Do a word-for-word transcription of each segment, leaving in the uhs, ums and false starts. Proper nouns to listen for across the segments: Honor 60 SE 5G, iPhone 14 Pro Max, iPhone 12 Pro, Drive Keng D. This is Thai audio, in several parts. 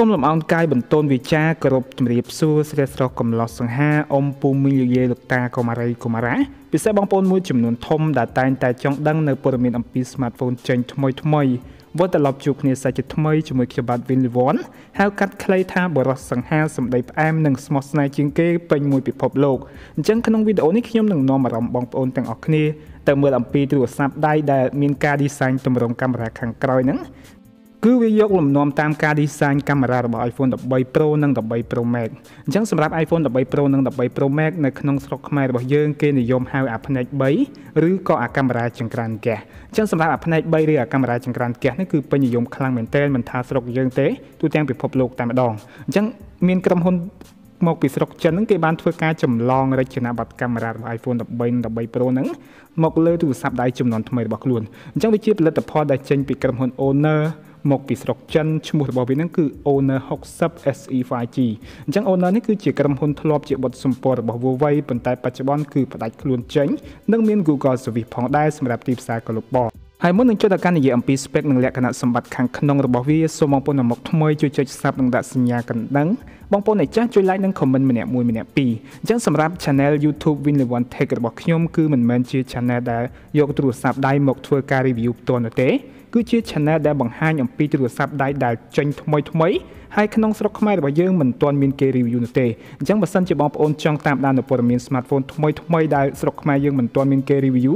ต้มลมอ่อนกายบนต้นวิจารกรบจำเรียบสู้เสด็จรอกำลังสังหาอมปูมิลเยลตากรมาไรกรมาระพิเศษบางปนมือจำนวนทมดาตายแต่จ้องดังในปรมีอัมพิสมาร์ทโฟนเจนทมอยทมอยว่าแต่หลับจุกเนี่ยใส่จะทมอยจมูกเขียวบาดวินวอนหากัดใครท่าบรัสสังหาสมัยแอมหนึ่งสมอสไนจิงเก้เป็นมวยปิดพบโลกจังขนมวิดีโอนี้ขยมหนึ่งนอมารำบางปนแต่งออกเนี่ยแต่เมื่ออัมพีตรวจสอบได้ได้มีการดีไซน์จำลองกรรมราคังกรอยนั้นคือวิยกลมนอมตามการดีไซน์กล้องระบบ iPhone ดับใบโปรนั่งดับใบโปรแม็กจังสำหรับ iPhone ดับใบโปรนั่งดับใบโปรแม็กในขนมสต็อกแม่ระบบเยื่อเกนิยมหาอัพเนตใบหรือก็กล้องระบบจังกรันแก่จังสำหรับอัพเนตใบหรือกล้องระบบจังกรันแก่นั่นคือเป็นนิยมคลังเหมือนเต้นมันทาสต็อกเยื่อเตะตัวแทงปิดพบโลกแต่มาดองจังมีกระมหนมองปิดสต็อกจันนั่งเก็บบ้านเพื่อการจำลองรายชนะบัตรกล้องระบบ iPhone ดับใบดับใบโปรนั่งมองเลยดูสับได้จำนวนทำไมระบบล้วนจังวิจิตรและแต่พอได้เจนปิดกระมหนโอเนอร์หมกปีสตรอกจันชมุดบอวินั่นคือ Owner หกสิบ เอส อี ไฟว์ จี จัง Owner นี่คือเจียกรำพลทลอบเจียบทสมปรบวัวไว้ปัจจุบันคือปัจจัยล้วนเจ๋งนั่งมีน Google สวิตพองได้สำหรับทีมสายกลบบ่อไฮมอนหนึ่งจุดการในเยี่ยมปีสเปกหนึ่งแหละขณะสมบัติขังขนมระบบวิสมองปนหมกทมวยจุดจุดซับหนึ่งดัชนีกันดังบางปนในจ้าจุดไลค์นั่งคอมเมนต์มันเนี่ยมวยมันเนี่ยปีจังสำหรับช anel YouTube วินเลวันเทกระบอกย่อมคือเหมือนเหมือนเจีย channel ได้ยกตรวจซับได้หมกทัวร์การรีวิวตัวนั่นเต้คือเชี่ยวชาแนลได้บังคับอย่างปีตรวจสอบได้ได้จนทมวยทมวยให้ขนมสต็อกไม่ระบายเยอะเหมือนตอนมีนเกรีวิวนั่นเองจังบัดซันจะบอกโอนจองตามด้านในโปรแกรมสมาร์ทโฟนทมวยทมวยได้สต็อกไม่เยอะเหมือนตอนมีนเกรีวิว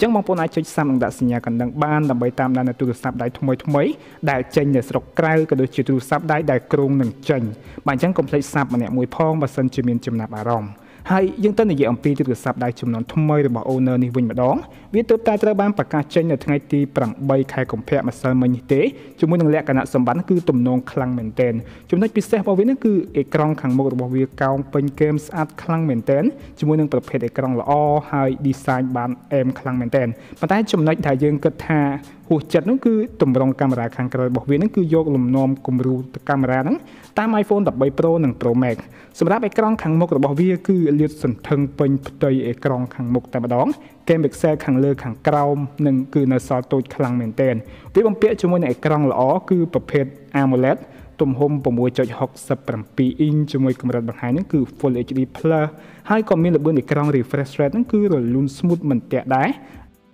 จังบางคนอาจจะสร้างดัชนีกันดังบ้านดับใบตามด้านในตรวจสอบได้ทมวยทมวยได้เจนเนี่ยสต็อกใกล้ก็โดยเชี่ยวตรวจสอบได้ได้กรงหนึ่งเจนบางจังกลมใส่ซับมันเนี่ยมวยพองบัดซันจะมีนจำนำอารมณ์ให้ยังต้นในเยี่ยมปีที่ตรวจสอบได้จำนวนทมวยระบบโอเนอร์ในวินมาดองวิธีตัดตระบานประกาศเช่นในทั้งไอทีปรังใบไข่ของแพะมาเสริมมันยิ่งเตะจมูกนั่งแหลกขณะสมบัติคือตุ่มนองคลังเหม็นเต้นจมูกพิเศษบริเวณนั่นคือเอกรองขังมกระบบวิวเก่าเป็นเกมสะอาดคลังเหม็นเต้นจมูกนั่งประเภทเอกรองละอ้อให้ดีไซน์บานเอ็มคลังเหม็นเต้นปัจจัยจมูกได้ยังกระทาหัวจัดนั่นคือตุ่มรองกล้องระบบขังกระบอกวิวนั่นคือโยกลมนอมกลมรูกล้องระนั้นตามไอโฟนดับใบโปรหนึ่งโปรแม็กสำหรับเอกรองขังมกระบบวิวคือเลือดสันทึงเป็นโดยเอกรองขังมกแต่มาดองเกมเบกเซ่ขังเลือขังกราวหนึ่งคือในซอตูดคลังเหม็นเต้นที่บังเปียจมูกในเอกรองละอ้อคือประเภทอะโมเลดตุ่มโฮมประมวยจอยหกสับประปีอินจมูกกำลังบังหายนั่นคือ Full เอช ดี Plus ให้ความมีระเบิดเอกรอง refresh rate นั่นคือระลุ่นสมูทเหมือนแตะได้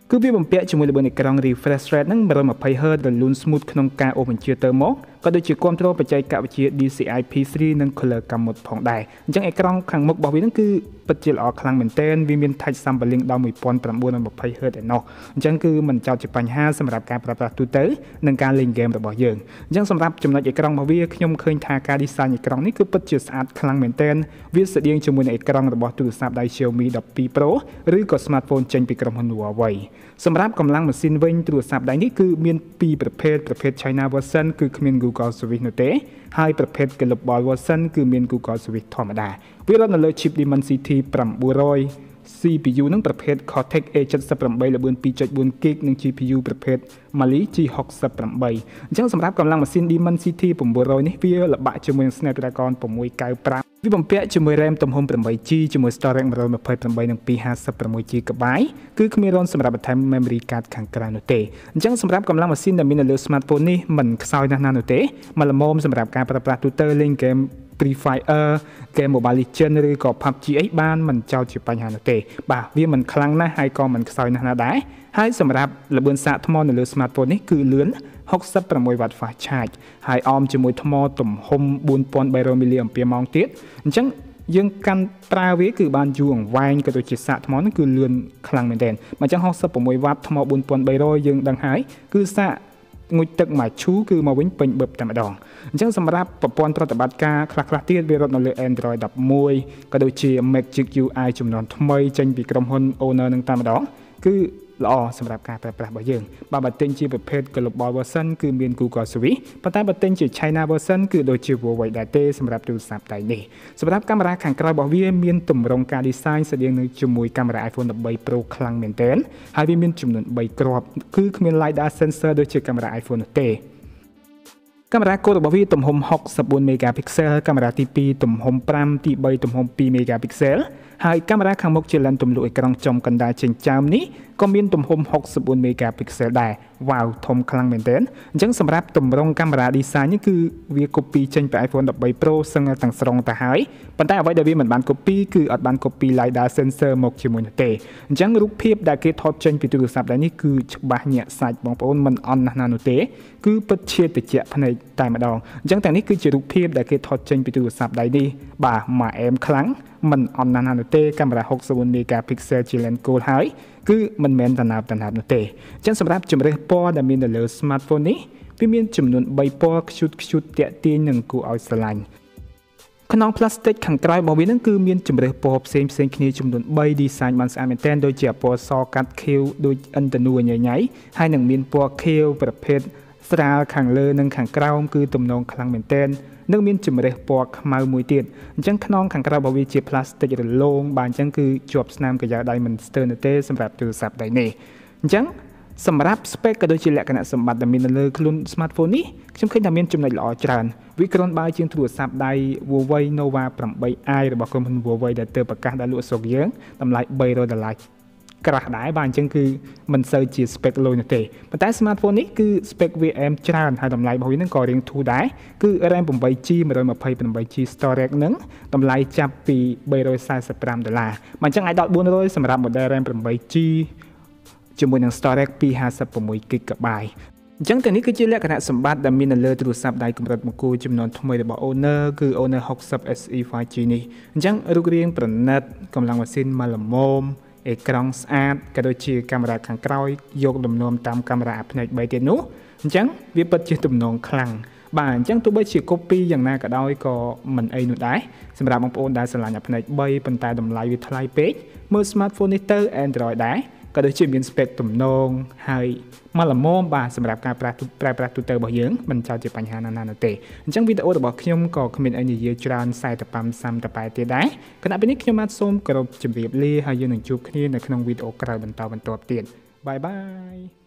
คือพี่บำเพ็ญจมูกระเบิดในกลางรีเฟรชเรทนั่งบรมไพเฮอร์ดันลุนสมูทขนมกาโอเป็นเชื้อเตอร์มอกก็โดยจีความโตปัจจัยกับเชื้อ ดี ซี ไอ พี สาม นั่งเคลือกำหมดผ่องได้จังไอกลางขังมกบอกวินั่นคือปัจจัยออกคลังเหมือนเต้นวิมินไทยซัมเบลิงดาวมวยปอนประมวลระบบไพเฮอร์แต่นอกจังคือมันเจ้าจีปัญหาสำหรับการปรับตัวเตอร์ในการเล่นเกมระบบเยิงจังสำหรับจำนวนไอกลางบอกวิขยมเคยทาการดีไซน์ไอกลางนี่คือปัจจัยสะอาดคลังเหมือนเต้นวิเศษเดียงจมูกไอกลางระบบตัวซับไดเชียวมีดับปีโปรหรือก็สมาร์ทโฟนเจนปีกระมหัวไวสำหรับกำลังมันซินเวงตรวจสอบได้นี่คือเมียนปีประเภทประเภทไชน่าวัตสันคือเมียน Google สวิตโนเต้ให้ประเภทกลับบอลวัตสันคือเมียน Google สวิตธรรมดาวิลล์นั่นเลยชิปดิมันซีทีปรัมบุรอย ซี พี ยู นั่งประเภท Cortex เอ เจ็ดสิบ ปรัมใบระเบิดปีจัดบุญกิกนั่ง จี พี ยู ประเภทมาลี จี หกสิบ ปรัมใบจังสำหรับกำลังมันซินดิมันซีทีปรัมบุรอยนี่วิลล์บะจมูกสแนปดรากอนปมวยกายปรัมวิบังเปียจมูกแรมตุ่มหอมประมวยจีจมูกสตอเรนมาโดนมาเผยประมวยหนึ่งปีห้าสิบประมวยจีกบายคือมีร้อนสำหรับบัตรไทม์เมมโมรี่การ์ดขังกลางโนเตจังสำหรับกำลังมาซินดามินาเลือสมาร์ทโฟนนี่มันซอยนานาโนเตมาละมอมสำหรับการประปราตูเตอร์เล่นเกมฟรีไฟเออร์เกมโมบายลิเจนหรือก็พับจีไอบ้านมันเจ้าจีปัญหาโนเตบ่าวิมันคลังนะไฮก็มันซอยนานาได้ให้สำหรับระเบิดสะทมอในเลือสมาร์ทโฟนนี่คือเลื้อนหกสิบประมวยวัดฝ่ายชายหายออมจมูกทมอตุ่มหอมบุญปอนใบโรมิเลียมเปียมองติดจังยังการปราเวคือบานจูงวายกระโดดจิตสะทมอนั่นคือเลือนคลังเหมือนเด่นมาจังหกสิบประมวยวัดทมอบุญปอนใบโรยังดังหายคือสะงูตึกหมายชู้คือมาวิ่งเป็นแบบแต่มาดองจังสำหรับประปอนปฏิบัติการคลักคลักที่เวลาเราเลือกแอนดรอยดับมวยกระโดดจีเมกจิกยูไอจำนวนทมวยจังปีกรมฮอนโอเนอร์นั่งแต่มาดองคือละอสำหรับการปรับปรับบ่อยยิ่งบาบัตเต็นจีประเภทกลบบอลเวอร์ซันคือเมียนกูกอสวิปัตตาบัตเต็นจีไชน่าเวอร์ซันคือโดยจีวัวไวดาเต้สำหรับดูสับไตนี่สำหรับกล้องราขังกลายบ่อยยิ่งเมียนตุ่มรองการดีไซน์แสดงในจมูกกล้องราไอโฟนแบบใบโปรคลังเหม็นเต้นให้เมียนจำนวนใบกรอบคือเมียนไลด้าเซนเซอร์โดยจีกล้องราไอโฟนเต้กล้องราโกดบ่อยยิ่งตุ่มหอมหกสับบุญเมกะพิกเซลกล้องราทีปีตุ่มหอมปรามทีใบตุ่มหอมปีเมกะพิกเซลให้กล้องราขังมกเจริญตุ่มลุยกลางจมกันได้เช่นจามนี้ ก็มีตุ่มหมหกสิบเมกะพิกเซลได้ว้าวทมคลังเหมือนเดิมจังสำหรับตุ่มรองกล้องระดับดีไซน์นี่คือวีโคปีเช่นไปไอโฟนดับเบิลโปรซึ่งต่างสรงแต่หายปัจจัยไว้เดบิวต์เหมือนบานโคปีคืออัดบานโคปีไลด้าเซนเซอร์หมกชิมุนเตจังรูปเพียบได้เกิดทอดเช่นปิดตัวสับได้นี่คือฉบับเนี่ยสายบางปอนมันอ่อนนาโนเตคือเปิดเชียร์ติดเจาะภายในไตมาดองจังแต่นี่คือรูปเพียบได้เกิดทอดเช่นปิดตัวสับได้นี่บ่ามาแอมคลังมันอ่อนนาโนเตกล้องระดับหกสิบเมกะพิกเซลจีเลนโกลหายคือมันแมนตนาบตนาบนั่นเองจังสำหรับจำเริญปอดมีนเลือสมาร์ทโฟนนี้พี่มีจำนวนใบปอชุดชุดเตะตีหนึ่งกูเอาสไลน์ขนมพลาสติกขังไกลบางวินั่นคือมีจำเริญปอเซมเซนคณีจำนวนใบดีไซน์มันสะอาดเป็นแทนโดยเฉพาะซอกัดเคียวโดยอันตนูใหญ่ๆให้หนึ่งมีปอเคียวประเภทสตาร์ขังเลือหนึ่งขังไกลคือตุ่มนองคลังเป็นแทนนักมีนจุ่มเรือปอกมาหมุยเตียนจังขนองขังกระบวิจิพลาสติกหรือโลงบางจังคือจวบสนามกระยาไดมันสเตอร์เนเต้สำหรับโทรศัพท์ไดเน่จังสำหรับสเปคกระโดดจิเลขณะสมบัติดำเนินเลือกคลุนสมาร์ทโฟนนี้จำเคยดำเนินจุ่มในหล่อจานวิกรณ์บางจังโทรศัพท์ไดวัวไวโนวาปรับใบไอหรือบางคนเป็นวัวไวเดเตอร์ประกาศได้ลุกสกเยื้องทำลายใบโรดลายกระดาษบางจังคือมันเซอร์จีสเปกโลนเตปัจจัยสมาร์ทโฟนนี้คือสเปก วี เอ็ม จานให้ตำลายบางวิธีนั่งก่อเรียงทูได้คือแรมผมใบจีมาโดยมาเพย์เป็นใบจีสตอเรกนึงตำลายจับปีใบโรยไซส์สปรามดอลลาร์มันจังไอดอทบุญโรยสำหรับหมดแรมผมใบจีจำนวนอย่างสตอเรกปีห้าสิบผมมวยกิกะไบจังแต่นี้คือจีเล็กขณะสมบัติดำมินเลอร์ตรวจสอบได้กำหนดมุกูจำนวนทำไมเดบโอเนอร์คือโอเนอร์หกสิบ เอส อี ไฟว์ จี นี้จังรูปเรียงประนัดกำลังวัดสินมาละมมเอกรองสะอาดกระโดดชีกล้องระดับขังไกลยกดมนมตามกล้องระดับในใบเตียนนู้จังวิปัสสนาตุ่มนองคลังบ่านจังตัวใบชีก๊อปปี้อย่างน่ากระโดดก็มันไอหนุนได้สำหรับบางคนได้สลายในใบปันตาดมลายวิทลายเพจเมื่อสมาร์ทโฟนนิเตอร์แอนดรอยได้กระโดดชีมีสเปกตุ่มนองให้มาละโมบ่านสำหรับการปรับปรับปรับตัวเตอร์บ่อยยังมันจะเจอปัญหานานาเตะจังวิดีโอบอกขยมก็คอมเมนต์ไอเดียจรานใส่ตะปั๊มซ้ำตะปายเตียได้ขณะเป็นนิขยมมาส้มกระโดดจุ่มเรียบเรียให้ยืนหนึ่งจุกนี่ในขนมวิดีโอกระดาษบรรเทาบรรทบเตียนบายบาย